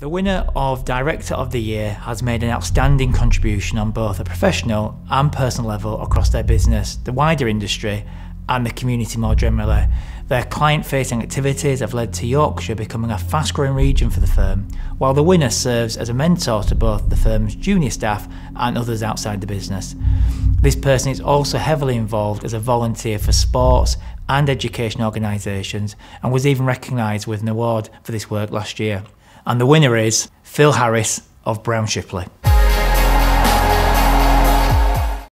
The winner of Director of the Year has made an outstanding contribution on both a professional and personal level across their business, the wider industry and the community more generally. Their client-facing activities have led to Yorkshire becoming a fast-growing region for the firm, while the winner serves as a mentor to both the firm's junior staff and others outside the business. This person is also heavily involved as a volunteer for sports and education organisations and was even recognised with an award for this work last year. And the winner is Phil Harris of Brown Shipley.